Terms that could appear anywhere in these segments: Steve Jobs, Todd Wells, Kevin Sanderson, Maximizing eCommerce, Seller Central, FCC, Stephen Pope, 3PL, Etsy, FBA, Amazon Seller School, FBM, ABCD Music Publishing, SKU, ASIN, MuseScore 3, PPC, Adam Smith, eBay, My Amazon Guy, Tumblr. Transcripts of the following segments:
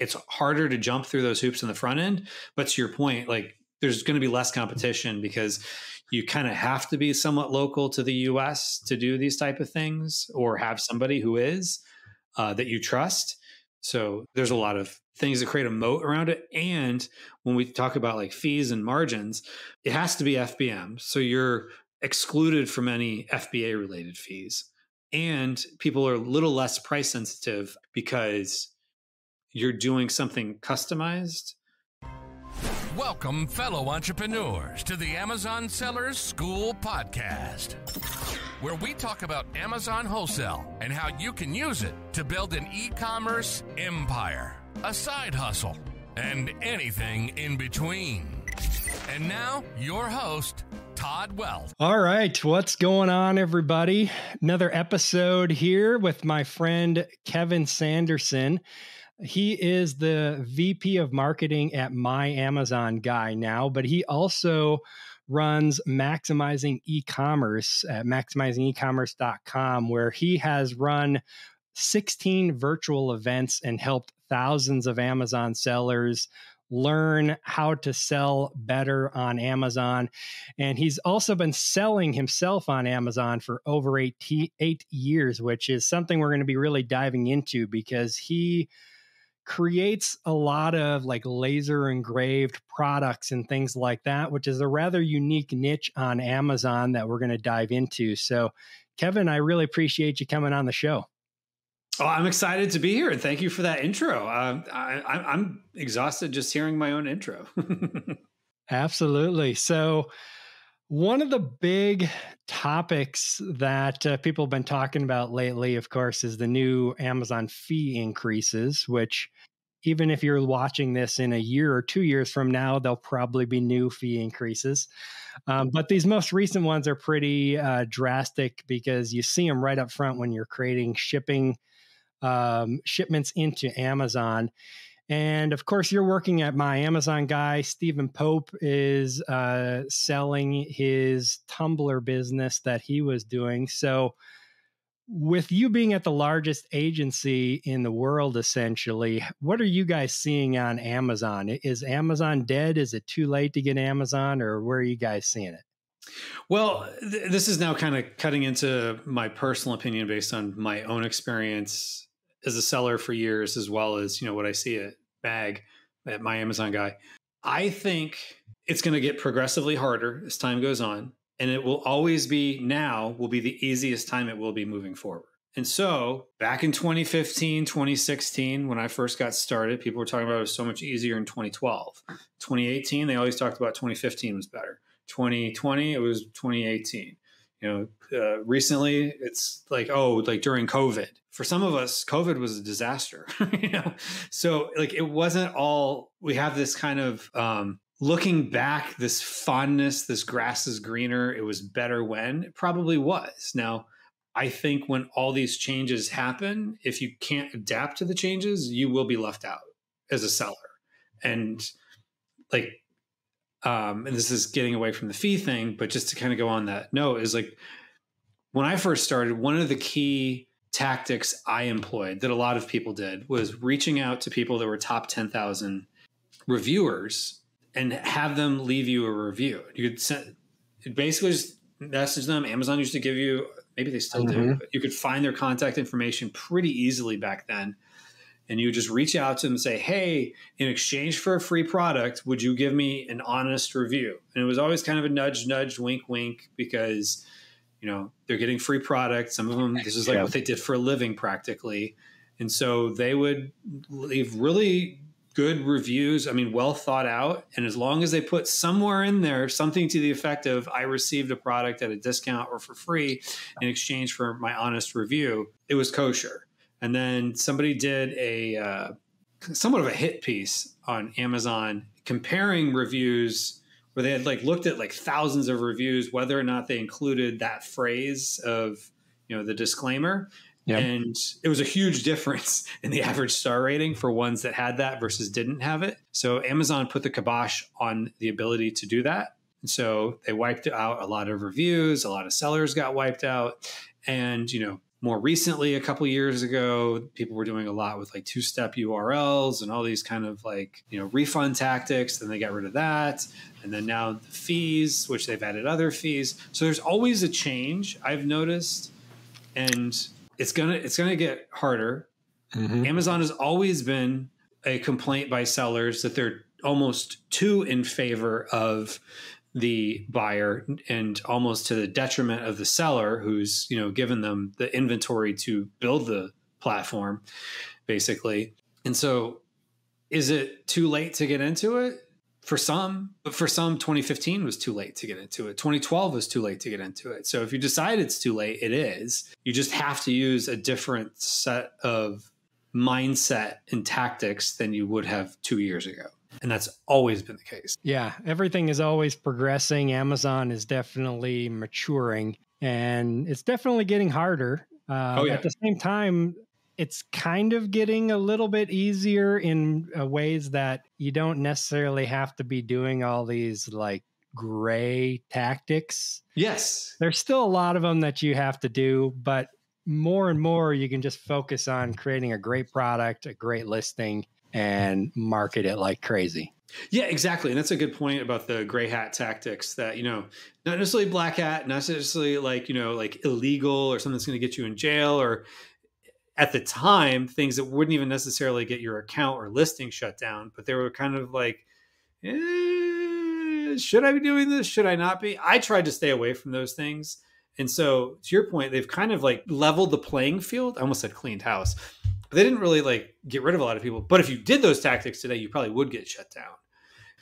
it's harder to jump through those hoops in the front end. But to your point, like there's going to be less competition because you kind of have to be somewhat local to the US to do these type of things or have somebody who is that you trust. So there's a lot of things that create a moat around it. And when we talk about like fees and margins, it has to be FBM. So you're excluded from any FBA related fees. And people are a little less price sensitive because you're doing something customized. Welcome, fellow entrepreneurs, to the Amazon Seller School podcast, where we talk about Amazon wholesale and how you can use it to build an e-commerce empire, a side hustle, and anything in between. And now, your host, Todd Wells. All right. What's going on, everybody? Another episode here with my friend, Kevin Sanderson. He is the VP of marketing at My Amazon Guy now, but he also runs Maximizing eCommerce at maximizingeecommerce.com, where he has run 16 virtual events and helped thousands of Amazon sellers learn how to sell better on Amazon. And he's also been selling himself on Amazon for over eight years, which is something we're going to be really diving into because he creates a lot of like laser engraved products and things like that, which is a rather unique niche on Amazon that we're going to dive into. So Kevin, I really appreciate you coming on the show. Oh, I'm excited to be here. And thank you for that intro. I'm exhausted just hearing my own intro. Absolutely. So one of the big topics that people have been talking about lately, of course, is the new Amazon fee increases, which even if you're watching this in a year or 2 years from now, there'll probably be new fee increases. But these most recent ones are pretty drastic because you see them right up front when you're creating shipments into Amazon. And of course, you're working at My Amazon Guy. Stephen Pope is selling his Tumblr business that he was doing. So with you being at the largest agency in the world, essentially, what are you guys seeing on Amazon? Is Amazon dead? Is it too late to get Amazon, or where are you guys seeing it? Well, this is now kind of cutting into my personal opinion based on my own experience as a seller for years, as well as, you know, what I see at MAG, at My Amazon Guy. I think it's going to get progressively harder as time goes on, and it will always be now will be the easiest time it will be moving forward. And so back in 2015, 2016, when I first got started, people were talking about it was so much easier in 2012. 2018, they always talked about 2015 was better. 2020, it was 2018. You know, recently it's like, oh, like during COVID. For some of us, COVID was a disaster. You know, so like it wasn't all. We have this kind of looking back, this fondness, this grass is greener. It was better when. It probably was. Now, I think when all these changes happen, if you can't adapt to the changes, you will be left out as a seller. And like. And this is getting away from the fee thing, but just to kind of go on that note is like when I first started, one of the key tactics I employed that a lot of people did was reaching out to people that were top 10,000 reviewers and have them leave you a review. You could send, basically just message them. Amazon used to give you, maybe they still do, but you could find their contact information pretty easily back then. And you just reach out to them and say, hey, in exchange for a free product, would you give me an honest review? And it was always kind of a nudge, nudge, wink, wink, because, you know, they're getting free product. Some of them, this is like what they did for a living practically. And so they would leave really good reviews. I mean, well thought out. And as long as they put somewhere in there, something to the effect of, I received a product at a discount or for free in exchange for my honest review, it was kosher. And then somebody did a somewhat of a hit piece on Amazon comparing reviews where they had like looked at like thousands of reviews, whether or not they included that phrase of, you know, the disclaimer. Yep. And it was a huge difference in the average star rating for ones that had that versus didn't have it. So Amazon put the kibosh on the ability to do that. And so they wiped out a lot of reviews. A lot of sellers got wiped out. And, you know, More recently, a couple years ago, people were doing a lot with like two-step URLs and all these kind of like, you know, refund tactics. Then they got rid of that. And then now the fees, which they've added other fees. So there's always a change, I've noticed. And it's gonna get harder. Mm-hmm. Amazon has always been a complaint by sellers that they're almost too in favor of the buyer and almost to the detriment of the seller who's, you know, given them the inventory to build the platform, basically. And so is it too late to get into it? For some, but for some, 2015 was too late to get into it. 2012 was too late to get into it. So if you decide it's too late, it is. You just have to use a different set of mindset and tactics than you would have 2 years ago. And that's always been the case. Yeah, everything is always progressing. Amazon is definitely maturing, and it's definitely getting harder. At the same time, it's kind of getting a little bit easier in ways that you don't necessarily have to be doing all these like gray tactics. Yes. There's still a lot of them that you have to do, but more and more you can just focus on creating a great product, a great listing, and market it like crazy. Yeah, exactly. And that's a good point about the gray hat tactics that, you know, not necessarily black hat, not necessarily like, you know, like illegal or something that's going to get you in jail, or at the time, things that wouldn't even necessarily get your account or listing shut down, but they were kind of like, should I be doing this? Should I not be? I tried to stay away from those things. And so to your point, they've kind of like leveled the playing field. I almost said cleaned house. But they didn't really like get rid of a lot of people. But if you did those tactics today, you probably would get shut down.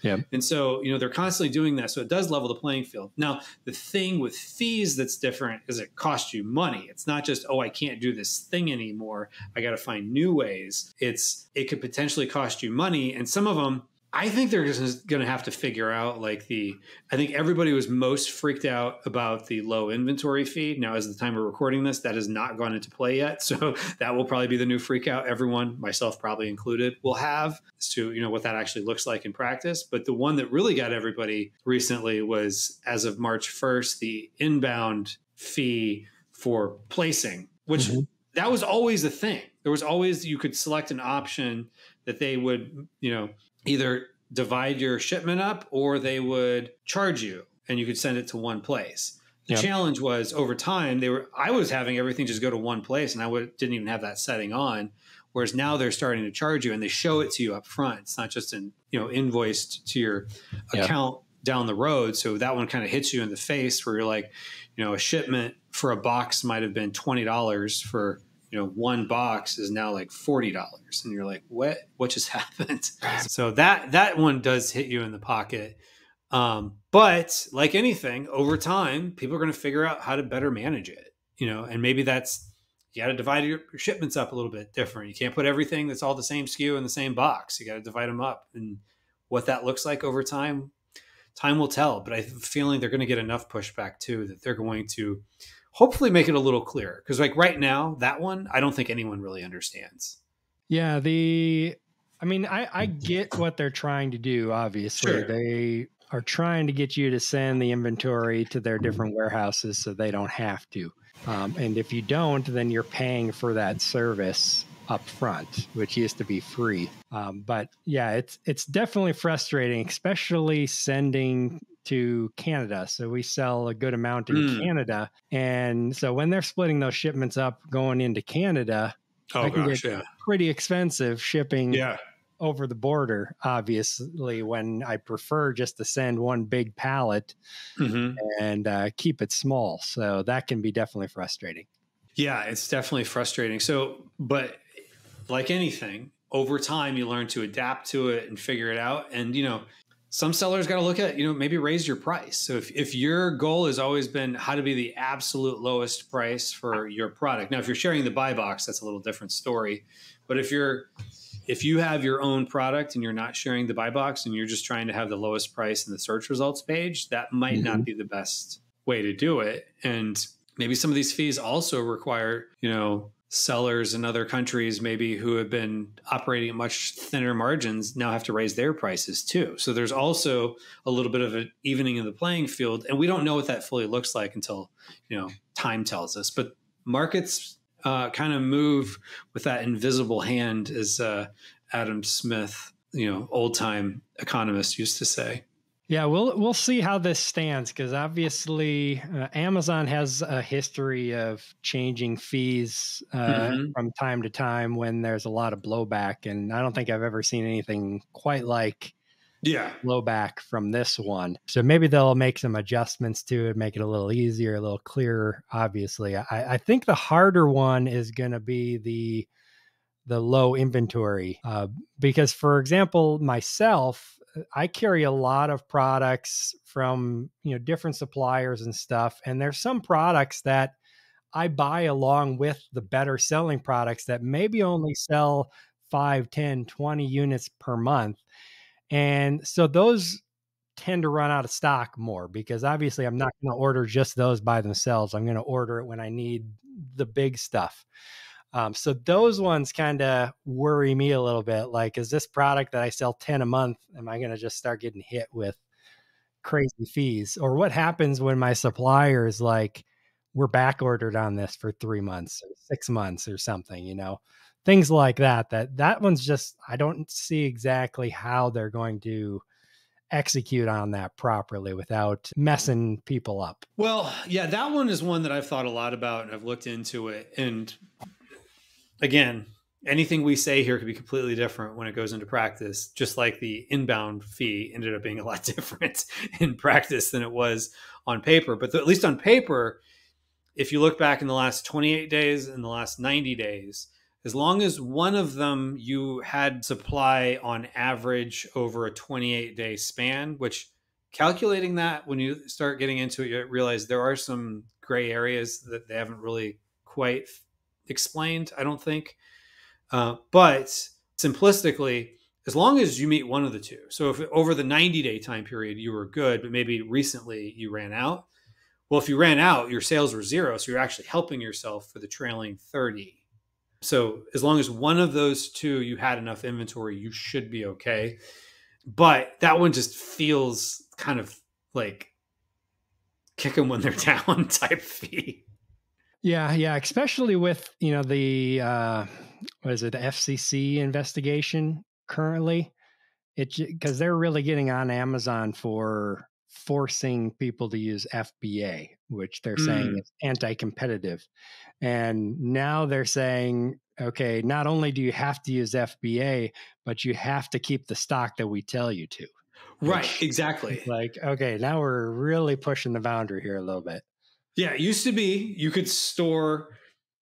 Yeah. And so, you know, they're constantly doing that. So it does level the playing field. Now, the thing with fees that's different is it costs you money. It's not just, oh, I can't do this thing anymore. I got to find new ways. It could potentially cost you money. And some of them, I think they're just going to have to figure out like I think everybody was most freaked out about the low inventory fee. Now, as of the time we're recording this, that has not gone into play yet. So that will probably be the new freak out everyone, myself probably included, will have as to, you know, what that actually looks like in practice. But the one that really got everybody recently was, as of March 1st, the inbound fee for placing, which that was always a thing. There was always, you could select an option that they would, you know, either divide your shipment up or they would charge you and you could send it to one place. The challenge was over time, I was having everything just go to one place and I didn't even have that setting on. Whereas now they're starting to charge you and they show it to you up front. It's not just invoiced to your account down the road. So that one kind of hits you in the face where you're like, you know, a shipment for a box might've been $20 for, you know, one box is now like $40 and you're like, what just happened? So that one does hit you in the pocket. But like anything, over time, people are going to figure out how to better manage it, you know, and maybe that's, you got to divide your shipments up a little bit different. You can't put everything that's all the same SKU in the same box. You got to divide them up, and what that looks like over time, time will tell. But I have a feeling they're going to get enough pushback too, that they're going to hopefully make it a little clearer. Because like right now, that one, I don't think anyone really understands. Yeah. I get what they're trying to do. Obviously, sure. They are trying to get you to send the inventory to their different warehouses so they don't have to. And if you don't, then you're paying for that service up front, which used to be free. But yeah, it's definitely frustrating, especially sending to Canada. So we sell a good amount in Canada. And so when they're splitting those shipments up going into Canada, it can get pretty expensive shipping over the border, obviously, when I prefer just to send one big pallet and keep it small. So that can be definitely frustrating. Yeah, it's definitely frustrating. So, but like anything, over time, you learn to adapt to it and figure it out. And, you know, some sellers got to look at, you know, maybe raise your price. So if your goal has always been how to be the absolute lowest price for your product. Now, if you're sharing the buy box, that's a little different story. But if you have your own product and you're not sharing the buy box and you're just trying to have the lowest price in the search results page, that might not be the best way to do it. And maybe some of these fees also require, you know, sellers in other countries maybe who have been operating at much thinner margins now have to raise their prices too. So there's also a little bit of an evening of the playing field. And we don't know what that fully looks like until, you know, time tells us. But markets kind of move with that invisible hand, as Adam Smith, old time economist, used to say. Yeah, we'll see how this stands, because obviously Amazon has a history of changing fees from time to time when there's a lot of blowback, and I don't think I've ever seen anything quite like blowback from this one. So maybe they'll make some adjustments to it, make it a little easier, a little clearer. Obviously, I think the harder one is going to be the low inventory, because, for example, myself, I carry a lot of products from, different suppliers and stuff. And there's some products that I buy along with the better selling products that maybe only sell 5, 10, 20 units per month. And so those tend to run out of stock more, because obviously I'm not going to order just those by themselves. I'm going to order it when I need the big stuff. So those ones kind of worry me a little bit. Like, is this product that I sell 10 a month, am I going to just start getting hit with crazy fees? Or what happens when my supplier is like, we're back ordered on this for 3 months or 6 months or something, things like that, that one's just, I don't see exactly how they're going to execute on that properly without messing people up. Well, yeah, that one is one that I've thought a lot about, and I've looked into it. And again, anything we say here could be completely different when it goes into practice, just like the inbound fee ended up being a lot different in practice than it was on paper. But at least on paper, if you look back in the last 28 days and the last 90 days, as long as one of them you had supply on average over a 28-day span, which calculating that, when you start getting into it, you realize there are some gray areas that they haven't really quite explained, I don't think. But simplistically, as long as you meet one of the two. So if over the 90-day time period, you were good, but maybe recently you ran out. Well, if you ran out, your sales were zero. So you're actually helping yourself for the trailing 30. So as long as one of those two, you had enough inventory, you should be okay. But that one just feels kind of like kick them when they're down type fee. Yeah, yeah, especially with, the, what is it, the FCC investigation currently, because they're really getting on Amazon for forcing people to use FBA, which they're saying is anti-competitive. And now they're saying, okay, not only do you have to use FBA, but you have to keep the stock that we tell you to. Right, exactly. Like, okay, now we're really pushing the boundary here a little bit. Yeah, it used to be you could store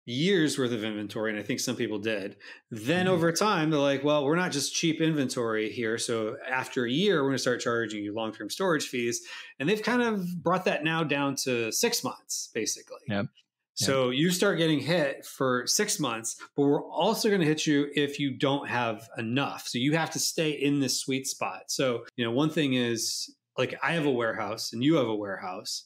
years worth of inventory, and I think some people did. Then over time, they're like, well, we're not just cheap inventory here. So after a year, we're going to start charging you long-term storage fees. And they've kind of brought that now down to 6 months, basically. Yep. So you start getting hit for 6 months, but we're also going to hit you if you don't have enough. So you have to stay in this sweet spot. So, one thing is, like, I have a warehouse and you have a warehouse.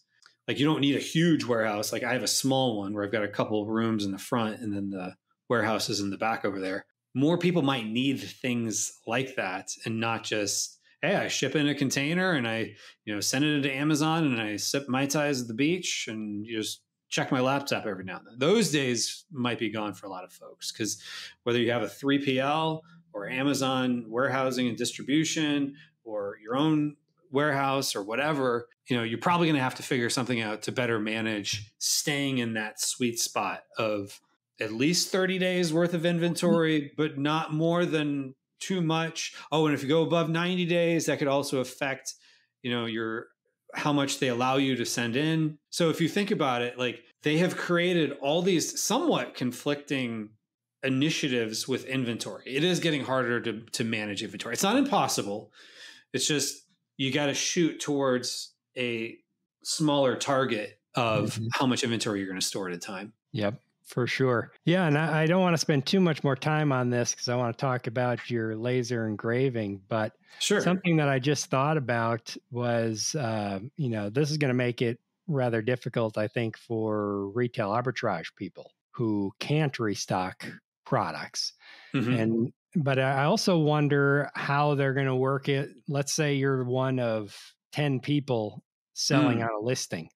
Like, you don't need a huge warehouse. Like, I have a small one where I've got a couple of rooms in the front and then the warehouse is in the back over there. More people might need things like that, and not just, hey, I ship in a container and I, send it into Amazon and I sip Mai Tais at the beach and just check my laptop every now and then. Those days might be gone for a lot of folks, because whether you have a 3PL or Amazon warehousing and distribution or your own warehouse or whatever, you're probably going to have to figure something out to better manage staying in that sweet spot of at least 30 days worth of inventory, but not more than too much. Oh, and if you go above 90 days, that could also affect, your, how much they allow you to send in. So if you think about it, like, they have created all these somewhat conflicting initiatives with inventory. It is getting harder to manage inventory. It's not impossible. It's just, you got to shoot towards a smaller target of how much inventory you're going to store at a time. Yep, for sure. Yeah. And I don't want to spend too much more time on this, because I want to talk about your laser engraving, but something that I just thought about was, this is going to make it rather difficult, I think, for retail arbitrage people who can't restock products. But I also wonder how they're going to work it. Let's say you're one of 10 people selling on a listing.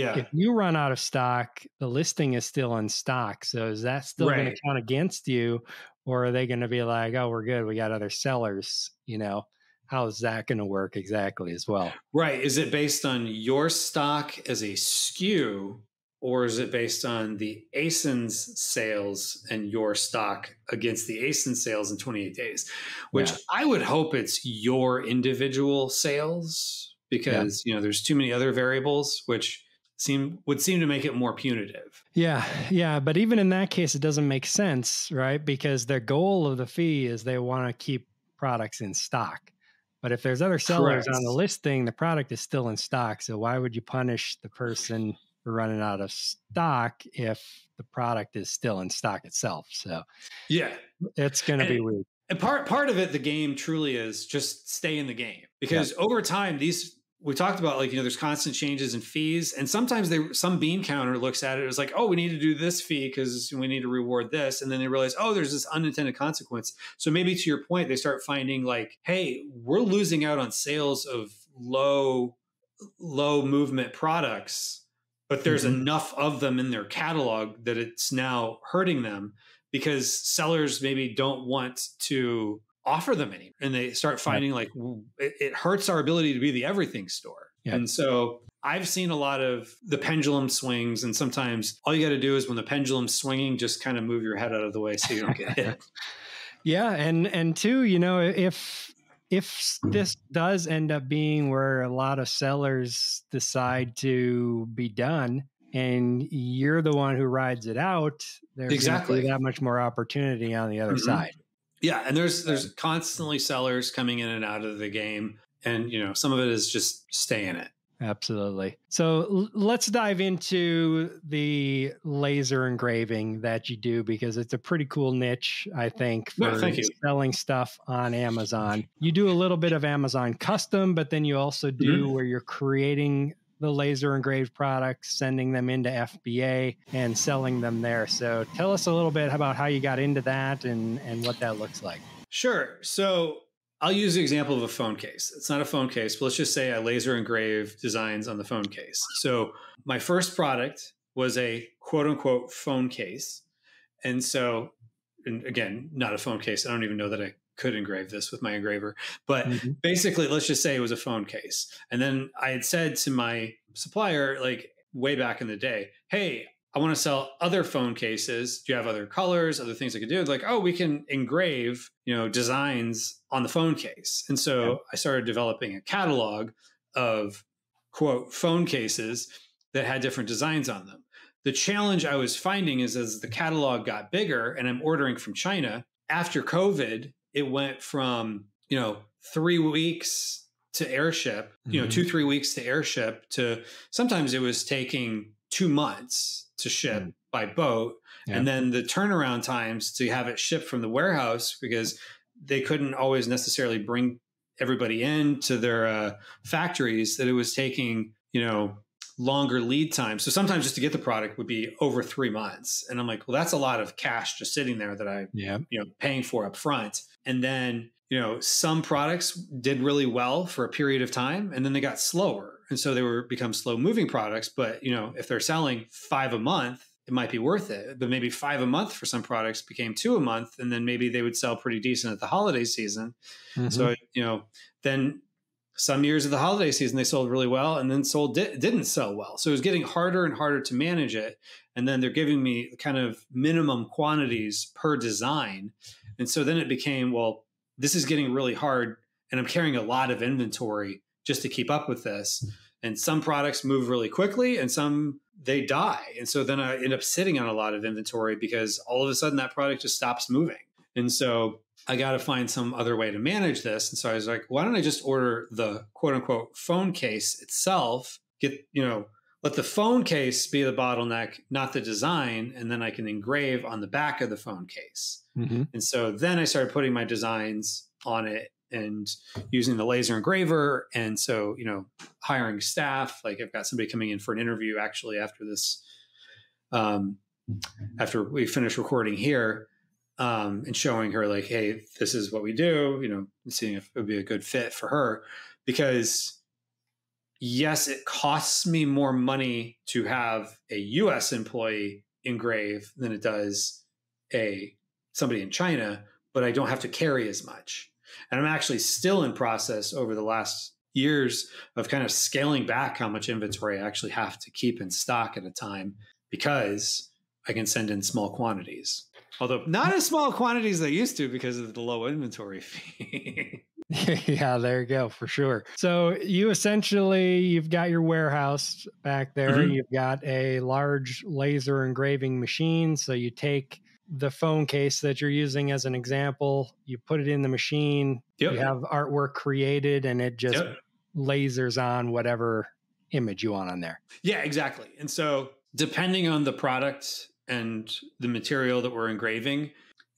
Yeah. If you run out of stock, the listing is still in stock. So is that still going to count against you? Or are they going to be like, oh, we're good, we got other sellers, you know? How is that going to work exactly as well? Right. Is it based on your stock as a SKU, or is it based on the ASIN's sales and your stock against the ASIN sales in 28 days? Which I would hope it's your individual sales, because you know, there's too many other variables, which would seem to make it more punitive. Yeah. Yeah. But even in that case, it doesn't make sense, right? Because their goal of the fee is they want to keep products in stock. But if there's other sellers on the listing, the product is still in stock. So why would you punish the person for running out of stock if the product is still in stock itself? So yeah, it's going to be weird. And part of it, the game truly is just stay in the game, because over time, we talked about, like, you know, there's constant changes in fees, and sometimes some bean counter looks at it as like, oh, we need to do this fee because we need to reward this. And then they realize, oh, there's this unintended consequence. So maybe to your point, they start finding like, hey, we're losing out on sales of low movement products, but there's enough of them in their catalog that it's now hurting them, because sellers maybe don't want to offer them any. And they start finding like, it hurts our ability to be the everything store. Yep. And so I've seen a lot of the pendulum swings, and sometimes all you got to do is when the pendulum's swinging, just kind of move your head out of the way so you don't get hit. Yeah. And two, you know, if this does end up being where a lot of sellers decide to be done, and you're the one who rides it out, there's that much more opportunity on the other side. Yeah. And there's constantly sellers coming in and out of the game. And, you know, some of it is just stay in it. Absolutely. So let's dive into the laser engraving that you do, because it's a pretty cool niche, I think, for selling stuff on Amazon. You do a little bit of Amazon custom, but then you also do where you're creating the laser engraved products, sending them into FBA and selling them there. So tell us a little bit about how you got into that and what that looks like. Sure. So I'll use the example of a phone case. It's not a phone case, but let's just say I laser engraved designs on the phone case. So my first product was a quote unquote phone case. And so, and again, not a phone case. I don't even know that I could engrave this with my engraver, but basically let's just say it was a phone case. And then I had said to my supplier, like way back in the day, hey, I want to sell other phone cases. Do you have other colors, other things I could do? Like, oh, we can engrave, you know, designs on the phone case. And so I started developing a catalog of quote phone cases that had different designs on them. The challenge I was finding is as the catalog got bigger and I'm ordering from China, after COVID, it went from, you know, 3 weeks to airship, you know, 2-3 weeks to airship, to sometimes it was taking 2 months to ship by boat. Yeah. And then the turnaround times to have it shipped from the warehouse, because they couldn't always necessarily bring everybody in to their factories, that it was taking, you know, longer lead time. So sometimes just to get the product would be over 3 months. And I'm like, well, that's a lot of cash just sitting there that I, you know, paying for up front. And then, you know, some products did really well for a period of time, and then they got slower. And so they become slow moving products. But, you know, if they're selling 5 a month, it might be worth it. But maybe 5 a month for some products became 2 a month. And then maybe they would sell pretty decent at the holiday season. So, you know, then some years of the holiday season, they sold really well, and then didn't sell well. So it was getting harder and harder to manage it. And then they're giving me kind of minimum quantities per design. And so then it became, well, this is getting really hard, and I'm carrying a lot of inventory just to keep up with this. And some products move really quickly and some, they die. And so then I end up sitting on a lot of inventory because all of a sudden that product just stops moving. And so I got to find some other way to manage this. And so I was like, why don't I just order the quote unquote phone case itself, get, you know, let the phone case be the bottleneck, not the design. And then I can engrave on the back of the phone case. And so then I started putting my designs on it and using the laser engraver. And so, you know, hiring staff, like I've got somebody coming in for an interview actually after this, after we finish recording here. And showing her like, hey, this is what we do, you know, and seeing if it would be a good fit for her, because yes, it costs me more money to have a US employee engrave than it does somebody in China, but I don't have to carry as much. And I'm actually still in process over the last years of kind of scaling back how much inventory I actually have to keep in stock at a time, because I can send in small quantities. Although not as small quantities as I used to because of the low inventory fee. Yeah, there you go, for sure. So you essentially, you've got your warehouse back there. Mm-hmm. You've got a large laser engraving machine. So you take the phone case that you're using as an example, you put it in the machine, yep. You have artwork created, and it just yep. lasers on whatever image you want on there. Yeah, exactly. And so depending on the product and the material that we're engraving,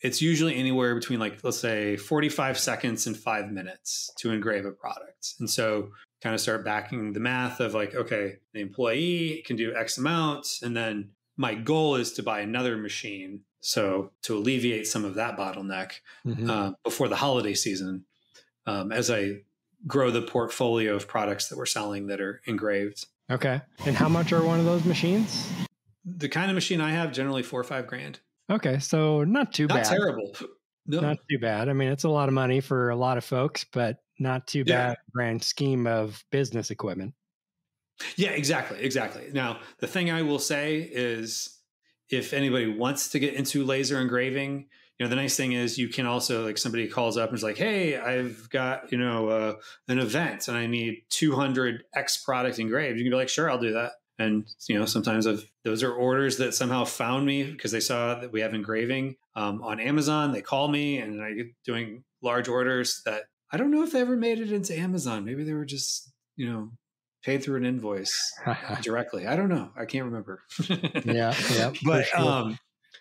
it's usually anywhere between, like, let's say 45 seconds and 5 minutes to engrave a product. And so kind of start backing the math of, like, okay, the employee can do X amount. And then my goal is to buy another machine. So to alleviate some of that bottleneck mm-hmm. Before the holiday season, as I grow the portfolio of products that we're selling that are engraved. Okay. And how much are one of those machines? The kind of machine I have, generally $4 or $5 grand. Okay. So not too bad. Not terrible. No. Not too bad. I mean, it's a lot of money for a lot of folks, but not too bad grand scheme of business equipment. Yeah, exactly. Exactly. Now, the thing I will say is, if anybody wants to get into laser engraving, you know, the nice thing is you can also, like, somebody calls up and is like, hey, I've got, you know, an event and I need 200 X product engraved. You can be like, sure, I'll do that. And, you know, sometimes those are orders that somehow found me because they saw that we have engraving on Amazon. They call me and I get doing large orders that I don't know if they ever made it into Amazon. Maybe they were just, you know, paid through an invoice directly. I don't know. I can't remember. yeah. But sure.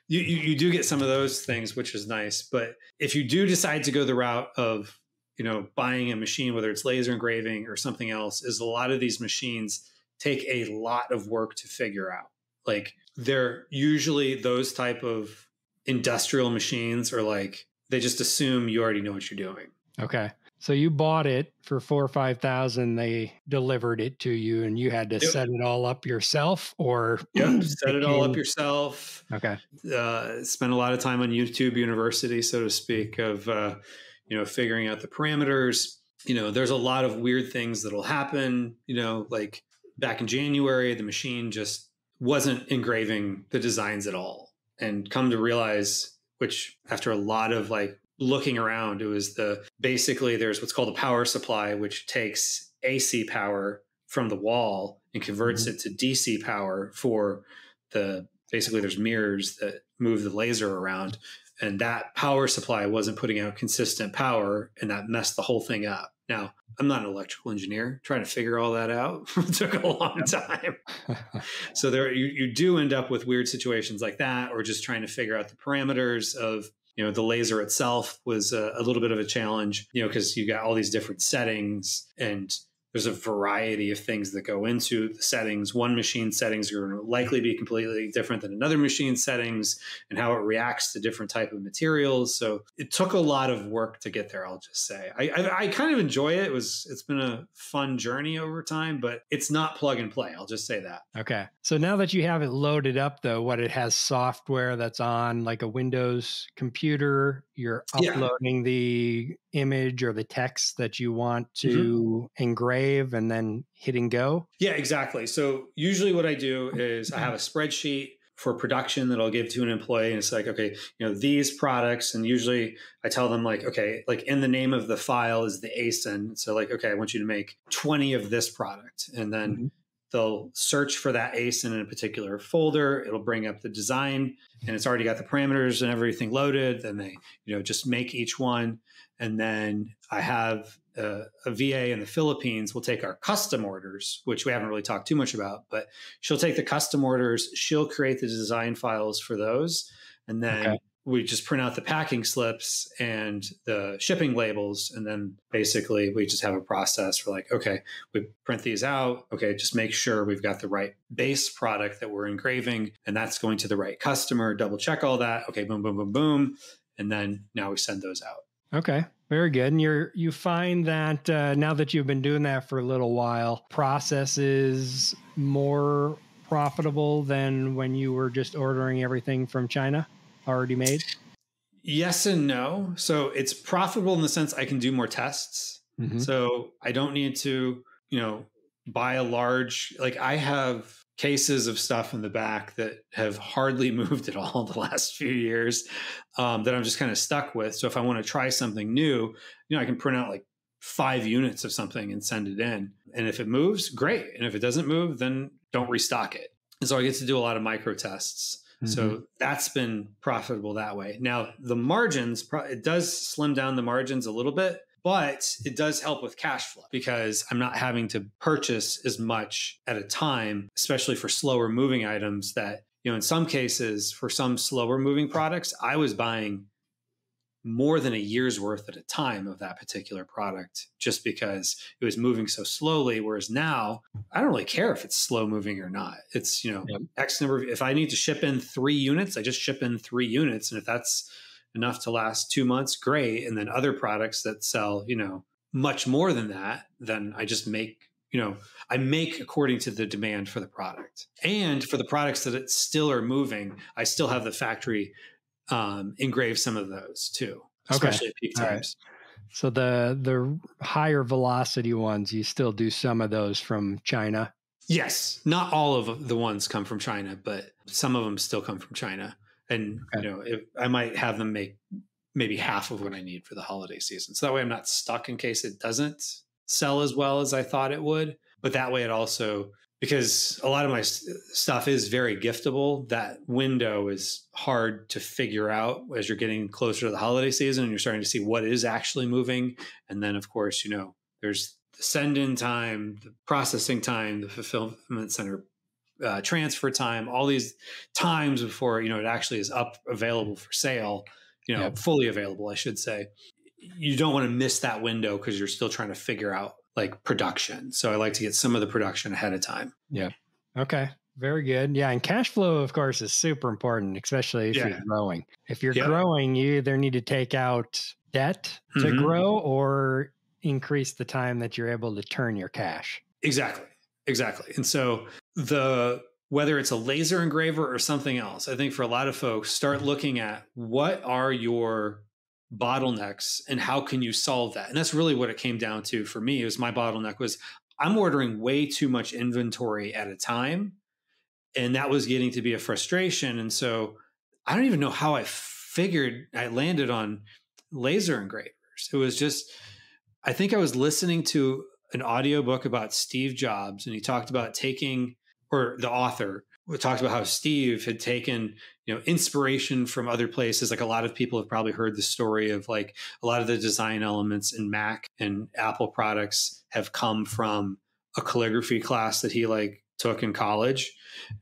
You do get some of those things, which is nice. But if you do decide to go the route of, you know, buying a machine, whether it's laser engraving or something else, is a lot of these machines take a lot of work to figure out. Like, they're usually those type of industrial machines, or like, they just assume you already know what you're doing. Okay. So you bought it for $4,000 or $5,000. They delivered it to you, and you had to set it all up yourself, or set it all up yourself. Okay. Spent a lot of time on YouTube University, so to speak, of you know, figuring out the parameters. You know, there's a lot of weird things that'll happen. You know, like back in January, the machine just wasn't engraving the designs at all, and come to realize, which after a lot of looking around, it was basically there's what's called a power supply, which takes AC power from the wall and converts it to DC power for basically there's mirrors that move the laser around, and that power supply wasn't putting out consistent power, and that messed the whole thing up. Now, I'm not an electrical engineer. Trying to figure all that out took a long time. So there you do end up with weird situations like that, or just trying to figure out the parameters of, you know, the laser itself was a little bit of a challenge, you know, because you got all these different settings, and there's a variety of things that go into the settings. One machine's settings are going to likely be completely different than another machine's settings, and how it reacts to different type of materials. So it took a lot of work to get there, I'll just say. I kind of enjoy it. It's been a fun journey over time, but it's not plug and play. I'll just say that. Okay. So now that you have it loaded up, though, it has software that's on like a Windows computer. You're uploading the image or the text that you want to engrave, and then hitting go. Yeah, exactly. So usually what I do is I have a spreadsheet for production that I'll give to an employee. And it's like, okay, you know, these products. And usually I tell them, like, okay, like in the name of the file is the ASIN. So like, okay, I want you to make 20 of this product. And then they'll search for that ASIN in a particular folder. It'll bring up the design, and it's already got the parameters and everything loaded. Then they, you know, just make each one. And then I have a VA in the Philippines will take our custom orders, which we haven't really talked too much about, but she'll take the custom orders. She'll create the design files for those. And then we just print out the packing slips and the shipping labels. And then basically we just have a process for, like, okay, we print these out. Okay, just make sure we've got the right base product that we're engraving, and that's going to the right customer. Double check all that. Okay, boom, boom, boom, boom. And then now we send those out. Okay. Very good. And you find that now that you've been doing that for a little while, process is more profitable than when you were just ordering everything from China already made? Yes and no. So it's profitable in the sense I can do more tests. Mm-hmm. So I don't need to, buy a large, I have cases of stuff in the back that have hardly moved at all the last few years that I'm just kind of stuck with. So if I want to try something new, I can print out 5 units of something and send it in. And if it moves, great. And if it doesn't move, then don't restock it. And so I get to do a lot of micro tests. Mm-hmm. So that's been profitable that way. Now the margins, it does slim down the margins a little bit, but it does help with cash flow because I'm not having to purchase as much at a time, especially for slower moving items that, in some cases for some slower moving products, I was buying more than a year's worth at a time of that particular product just because it was moving so slowly. Whereas now I don't really care if it's slow moving or not. It's, yep. X number of, if I need to ship in 3 units, I just ship in 3 units. And if that's enough to last 2 months, great. And then other products that sell, much more than that, then I just make, I make according to the demand for the product. And for the products that it still are moving, I still have the factory engrave some of those too, especially at peak times. Right. So the higher velocity ones, you still do some of those from China? Yes. Not all of the ones come from China, but some of them still come from China. And, I might have them make maybe half of what I need for the holiday season. So that way I'm not stuck in case it doesn't sell as well as I thought it would. But that way it also, because a lot of my stuff is very giftable, that window is hard to figure out as you're getting closer to the holiday season and you're starting to see what is actually moving. And then, of course, there's the send-in time, the processing time, the fulfillment center transfer time, all these times before, it actually is up available for sale, yep. fully available, I should say. You don't want to miss that window because you're still trying to figure out production. So I like to get some of the production ahead of time. Yeah. Okay. Very good. Yeah. And cash flow, of course, is super important, especially if you're growing. If you're growing, you either need to take out debt to grow or increase the time that you're able to turn your cash. Exactly. Exactly. And so whether it's a laser engraver or something else, I think for a lot of folks, start looking at what are your bottlenecks and how can you solve that? And that's really what it came down to for me. It was my bottleneck was I'm ordering way too much inventory at a time. And that was getting to be a frustration. And so I don't even know how I landed on laser engravers. It was just, I think I was listening to an audiobook about Steve Jobs, and he talked about the author talked about how Steve had taken, inspiration from other places. A lot of people have probably heard the story of a lot of the design elements in Mac and Apple products have come from a calligraphy class that he took in college.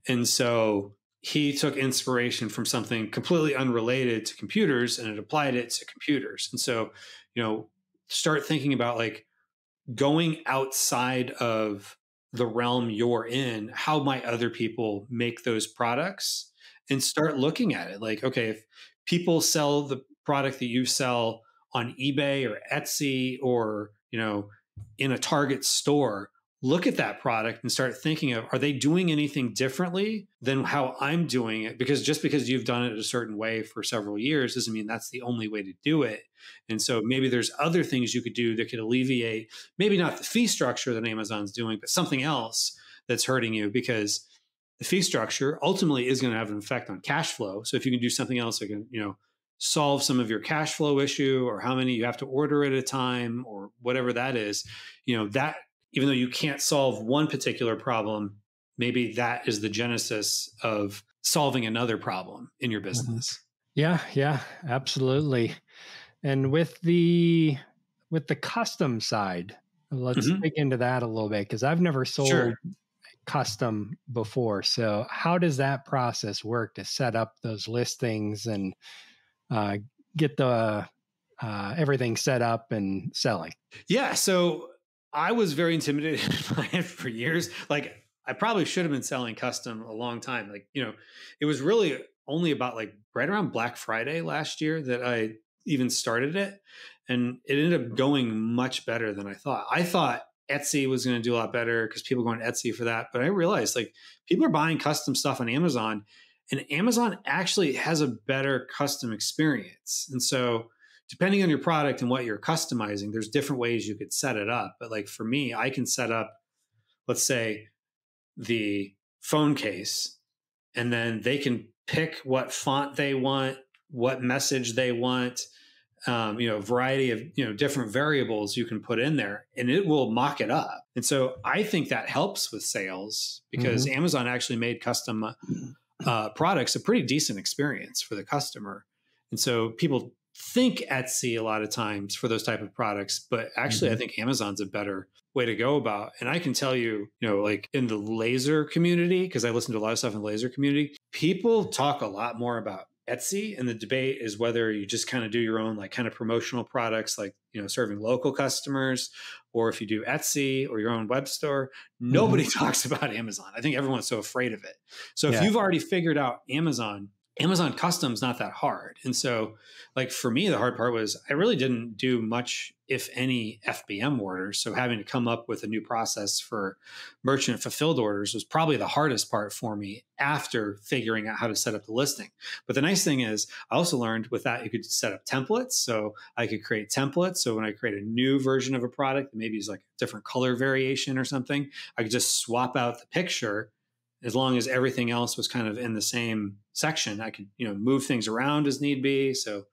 And so he took inspiration from something completely unrelated to computers and it applied it to computers. And so, start thinking about going outside of the realm you're in, how might other people make those products, and start looking at it. Okay, if people sell the product that you sell on eBay or Etsy or, in a Target store, look at that product and start thinking of, are they doing anything differently than how I'm doing it? Because just because you've done it a certain way for several years doesn't mean that's the only way to do it. And so maybe there's other things you could do that could alleviate, maybe not the fee structure that Amazon's doing, but something else that's hurting you, because the fee structure ultimately is going to have an effect on cash flow. So if you can do something else that can, solve some of your cash flow issue or how many you have to order at a time or whatever that is, that even though you can't solve one particular problem, maybe that is the genesis of solving another problem in your business. Yeah, absolutely. And with the custom side, let's dig into that a little bit, because I've never sold custom before. So how does that process work to set up those listings and get the everything set up and selling? Yeah, so I was very intimidated by it for years. I probably should have been selling custom a long time. It was really only about right around Black Friday last year that I even started it. And it ended up going much better than I thought. I thought Etsy was going to do a lot better because people go on Etsy for that. But I realized like people are buying custom stuff on Amazon, and Amazon actually has a better custom experience. And so depending on your product and what you're customizing, there's different ways you could set it up. But like for me, I can set up, let's say, the phone case, and then they can pick what font they want, what message they want, a variety of, different variables you can put in there, and it will mock it up. And so I think that helps with sales because mm-hmm. Amazon actually made custom products a pretty decent experience for the customer. And so people think Etsy a lot of times for those type of products, but actually mm-hmm. I think Amazon's a better way to go about. And I can tell you, like in the laser community, because I listen to a lot of stuff in the laser community, people talk a lot more about Etsy. And the debate is whether you just kind of do your own, like kind of promotional products, like, serving local customers, or if you do Etsy or your own web store. Nobody mm-hmm. talks about Amazon. I think everyone's so afraid of it. So if you've already figured out Amazon custom's not that hard. And so like for me, the hard part was I really didn't do much, if any, FBM orders. So having to come up with a new process for merchant fulfilled orders was probably the hardest part for me after figuring out how to set up the listing. But the nice thing is I also learned with that, you could set up templates. So I could create templates. So when I create a new version of a product, maybe it's like a different color variation or something, I could just swap out the picture. As long as everything else was kind of in the same section, I could, move things around as need be. So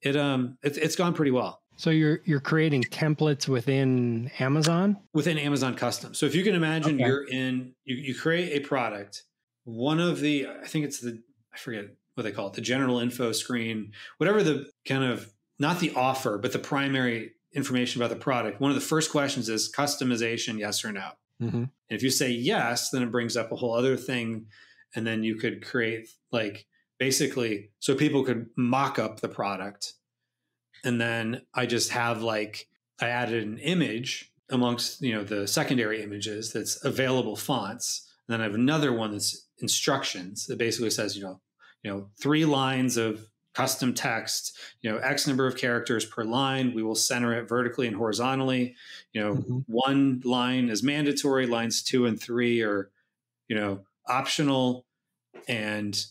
it's gone pretty well. So you're creating templates within Amazon? Within Amazon Custom. So if you can imagine you're in, you create a product. One of the, I think it's the, I forget what they call it, the general info screen, whatever the kind of, not the offer, but the primary information about the product. One of the first questions is customization, yes or no? Mm-hmm. And if you say yes, then it brings up a whole other thing. And then you could create like basically so people could mock up the product. And then I just have like I added an image amongst, the secondary images that's available fonts. And then I have another one that's instructions that basically says, 3 lines of custom text, X number of characters per line. We will center it vertically and horizontally. Mm-hmm. 1 line is mandatory. Lines 2 and 3 are, optional. And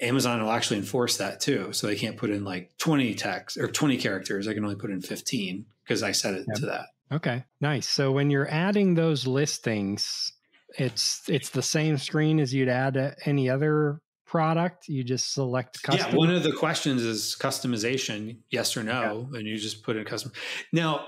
Amazon will actually enforce that too. So they can't put in like 20 text or 20 characters. I can only put in 15 because I set it to that. Okay, nice. So when you're adding those listings, it's the same screen as you'd add any other product. You just select custom. Yeah, one of the questions is customization, yes or no, and you just put in custom. Now,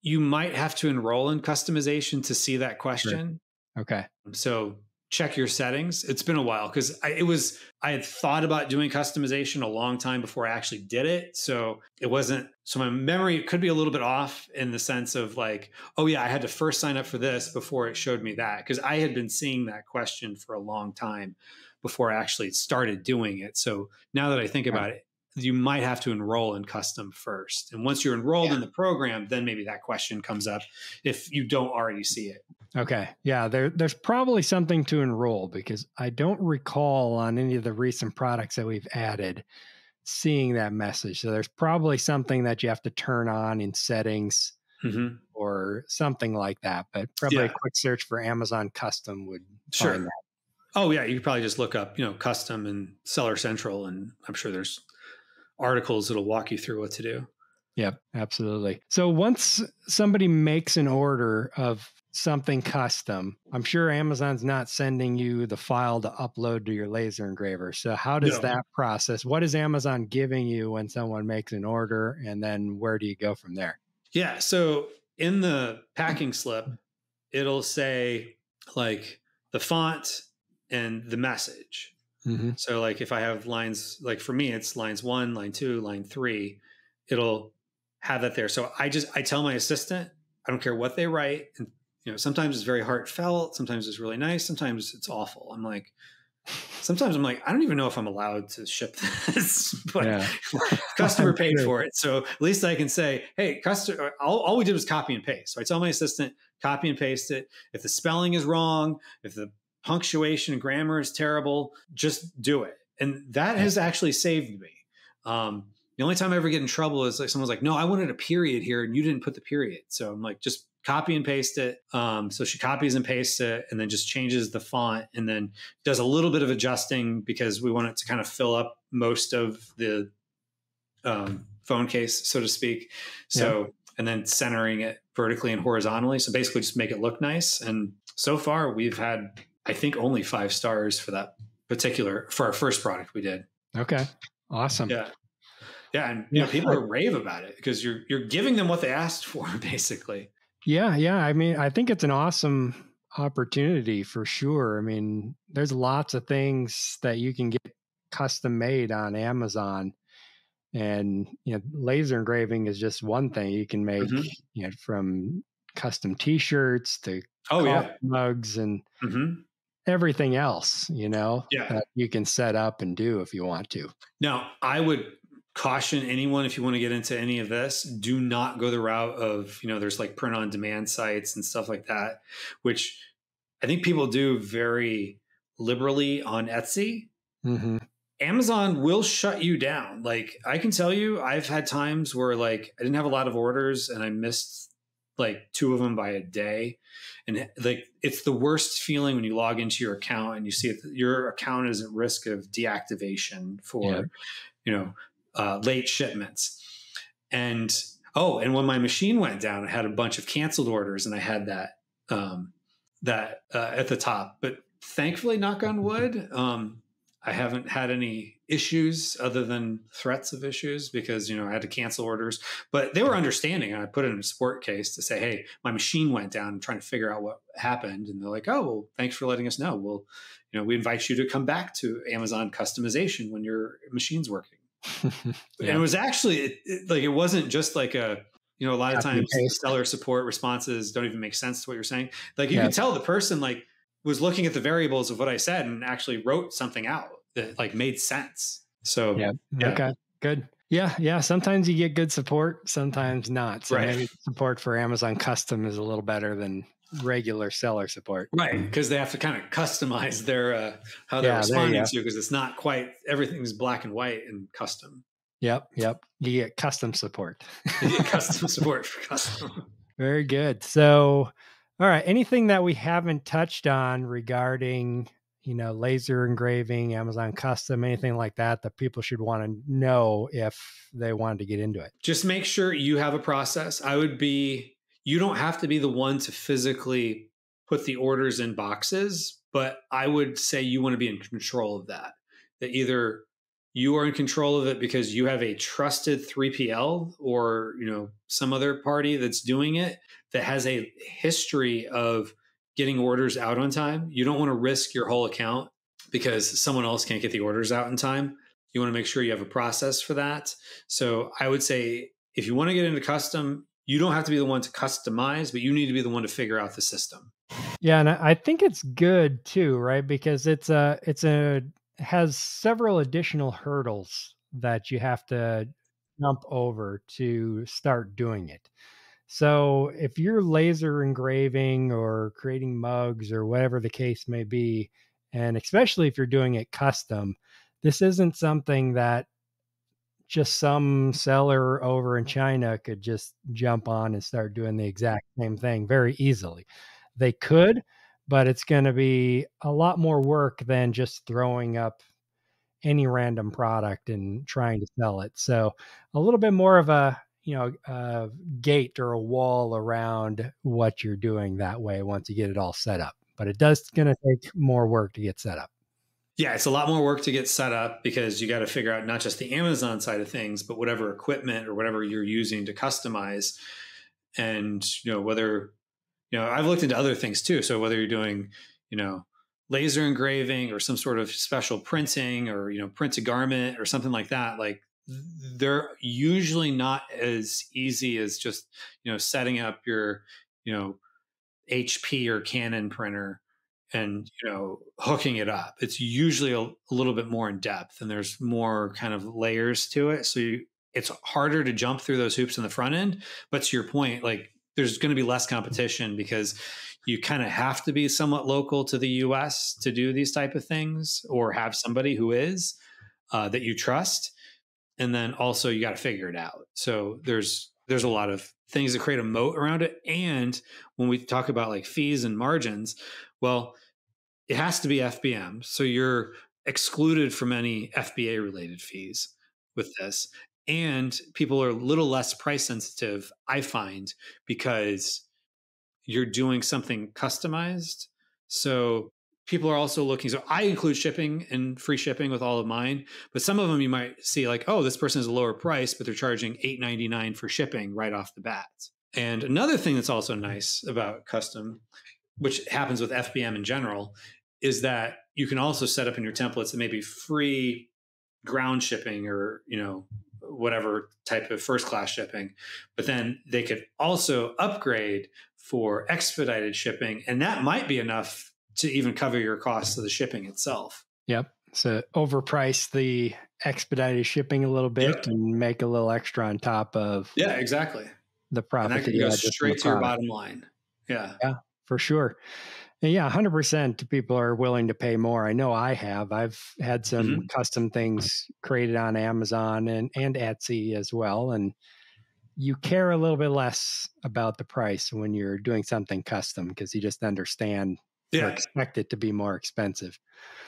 you might have to enroll in customization to see that question. Sure. Okay. So check your settings. It's been a while because I had thought about doing customization a long time before I actually did it. So it wasn't, so my memory could be a little bit off in the sense of like, oh yeah, I had to first sign up for this before it showed me that, because I had been seeing that question for a long time before I actually started doing it. So now that I think about it, you might have to enroll in custom first. And once you're enrolled in the program, then maybe that question comes up if you don't already see it. Okay. Yeah. There's probably something to enroll, because I don't recall on any of the recent products that we've added seeing that message. So there's probably something that you have to turn on in settings or something like that, but probably a quick search for Amazon Custom would find that. Oh yeah. You could probably just look up, custom and Seller Central, and I'm sure there's articles that'll walk you through what to do. Yep, absolutely. So once somebody makes an order of something custom, I'm sure Amazon's not sending you the file to upload to your laser engraver. So how does that process? What is Amazon giving you when someone makes an order? And then where do you go from there? Yeah. So in the packing slip, it'll say like the font and the message. Mm-hmm. So like if I have lines, like for me, it's lines 1, line 2, line 3, it'll have that there. So I tell my assistant, I don't care what they write. And, sometimes it's very heartfelt. Sometimes it's really nice. Sometimes it's awful. Sometimes I'm like, I don't even know if I'm allowed to ship this, but customer paid for it. So at least I can say, hey, customer, all we did was copy and paste. So I tell my assistant, copy and paste it. If the spelling is wrong, if the punctuation and grammar is terrible, just do it. And that has actually saved me. The only time I ever get in trouble is like someone's like, no, I wanted a period here and you didn't put the period. So I'm like, just copy and paste it. So she copies and pastes it and then just changes the font and then does a little bit of adjusting because we want it to kind of fill up most of the phone case, so to speak. So, yeah. And then centering it vertically and horizontally. So basically just make it look nice. And so far we've had, I think, only 5 stars for that particular, for our first product we did. Okay. Awesome. Yeah. Yeah. And you know, people rave about it because you're giving them what they asked for, basically. Yeah. Yeah. I mean, I think it's an awesome opportunity for sure. I mean, there's lots of things that you can get custom made on Amazon. And, you know, laser engraving is just one thing you can make, you know, from custom t-shirts to mugs and everything else, you know, that you can set up and do if you want to. Now, I would caution anyone, if you want to get into any of this, do not go the route of, you know, there's like print on demand sites and stuff like that, which I think people do very liberally on Etsy. Amazon will shut you down. Like, I can tell you, I've had times where like I didn't have a lot of orders and I missed like 2 of them by a day. And like, it's the worst feeling when you log into your account and you see that your account is at risk of deactivation for, you know, late shipments. And, oh, and when my machine went down, I had a bunch of canceled orders and I had that, at the top, but thankfully, knock on wood, I haven't had any issues other than threats of issues because, you know, I had to cancel orders, but they were understanding. And I put in a support case to say, hey, my machine went down, I'm trying to figure out what happened. And they're like, oh, well, thanks for letting us know. Well, you know, we invite you to come back to Amazon customization when your machine's working. And it was actually like, it wasn't just like a, you know, a lot of times seller support responses don't even make sense to what you're saying. Like, you can tell the person like was looking at the variables of what I said and actually wrote something out that like made sense. So okay, good. Yeah. Yeah. Sometimes you get good support, sometimes not. So maybe support for Amazon custom is a little better than regular seller support. Right. Cause they have to kind of customize their, how they're responding to you. Cause it's not quite, everything's black and white and custom. Yep. Yep. You get custom support. You get custom support for custom. Very good. So, all right. Anything that we haven't touched on regarding, you know, laser engraving, Amazon custom, anything like that, that people should want to know if they wanted to get into it? Just make sure you have a process. I would be, you don't have to be the one to physically put the orders in boxes, but I would say you want to be in control of that. That either you are in control of it because you have a trusted 3PL or, you know, some other party that's doing it that has a history of getting orders out on time. You don't want to risk your whole account because someone else can't get the orders out in time. You want to make sure you have a process for that. So I would say if you want to get into custom, you don't have to be the one to customize, but you need to be the one to figure out the system. Yeah. And I think it's good too, right? Because it has several additional hurdles that you have to jump over to start doing it. So if you're laser engraving or creating mugs or whatever the case may be, and especially if you're doing it custom, this isn't something that just some seller over in China could just jump on and start doing the exact same thing very easily. They could, but it's going to be a lot more work than just throwing up any random product and trying to sell it. So a little bit more of a, you know, a gate or a wall around what you're doing that way once you get it all set up. But it does going to take more work to get set up. Yeah, it's a lot more work to get set up because you got to figure out not just the Amazon side of things, but whatever equipment or whatever you're using to customize. And, you know, whether, you know, I've looked into other things too. So whether you're doing, you know, laser engraving or some sort of special printing or, you know, print a garment or something like that, like they're usually not as easy as just, you know, setting up your, you know, HP or Canon printer and, you know, hooking it up. It's usually a little bit more in depth and there's more kind of layers to it. So it's harder to jump through those hoops in the front end. But to your point, like there's going to be less competition because you kind of have to be somewhat local to the US to do these type of things or have somebody who is that you trust. And then also you got to figure it out. So there's a lot of things that create a moat around it. And when we talk about like fees and margins, well, it has to be FBM. So you're excluded from any FBA related fees with this. And people are a little less price sensitive, I find, because you're doing something customized. So people are also looking. So I include shipping and free shipping with all of mine, but some of them you might see like, oh, this person is a lower price, but they're charging $8.99 for shipping right off the bat. And another thing that's also nice about custom, which happens with FBM in general, is that you can also set up in your templates that maybe free ground shipping or, you know, whatever type of first class shipping, but then they could also upgrade for expedited shipping. And that might be enough to even cover your costs of the shipping itself. Yep. So overprice the expedited shipping a little bit and make a little extra on top of the profit. And that can go straight to your bottom line. Yeah. Yeah, for sure. And yeah, 100% people are willing to pay more. I know I have. I've had some custom things created on Amazon and Etsy as well. And you care a little bit less about the price when you're doing something custom because you just understand or expect it to be more expensive.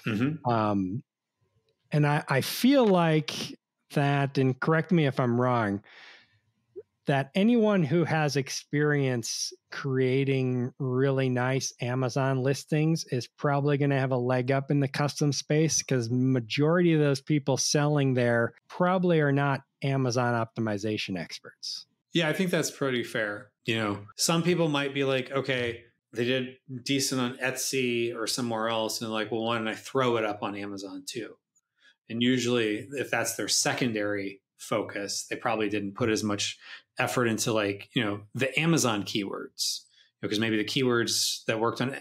And I feel like that, and correct me if I'm wrong, that anyone who has experience creating really nice Amazon listings is probably going to have a leg up in the custom space because majority of those people selling there probably are not Amazon optimization experts. Yeah, I think that's pretty fair. You know, some people might be like, okay, they did decent on Etsy or somewhere else. And like, well, why don't I throw it up on Amazon too? And usually if that's their secondary focus, they probably didn't put as much effort into like, you know, the Amazon keywords, because maybe the keywords that worked on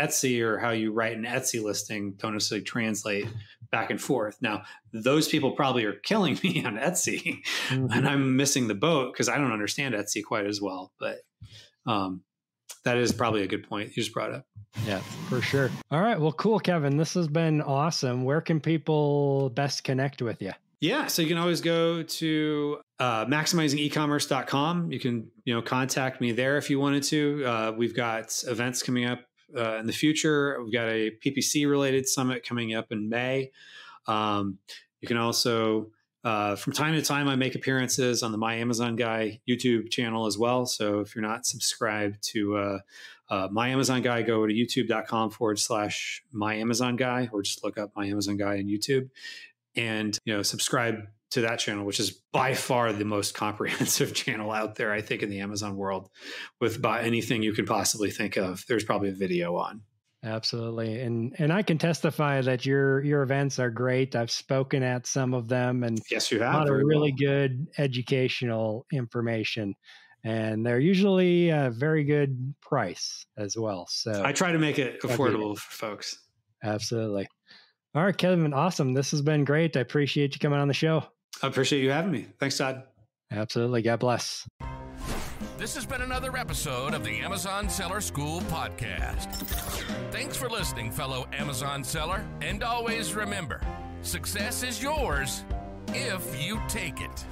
Etsy or how you write an Etsy listing don't necessarily translate back and forth. Now, those people probably are killing me on Etsy and I'm missing the boat because I don't understand Etsy quite as well. But that is probably a good point you just brought up. Yeah, for sure. All right. Well, cool, Kevin. This has been awesome. Where can people best connect with you? Yeah. So you can always go to maximizingeecommerce.com. You can, you know, contact me there if you wanted to. We've got events coming up in the future. We've got a PPC related summit coming up in May. You can also, from time to time, I make appearances on the My Amazon Guy YouTube channel as well. So if you're not subscribed to My Amazon Guy, go to youtube.com/My Amazon Guy, or just look up My Amazon Guy on YouTube. And, you know, subscribe to that channel, which is by far the most comprehensive channel out there, I think, in the Amazon world, with about anything you can possibly think of. There's probably a video on. Absolutely. And I can testify that your events are great. I've spoken at some of them, and yes, you have a lot of really good educational information. And they're usually a very good price as well. So I try to make it affordable for folks. Absolutely. All right, Kevin. Awesome. This has been great. I appreciate you coming on the show. I appreciate you having me. Thanks, Todd. Absolutely. God bless. This has been another episode of the Amazon Seller School podcast. Thanks for listening, fellow Amazon seller. And always remember, success is yours if you take it.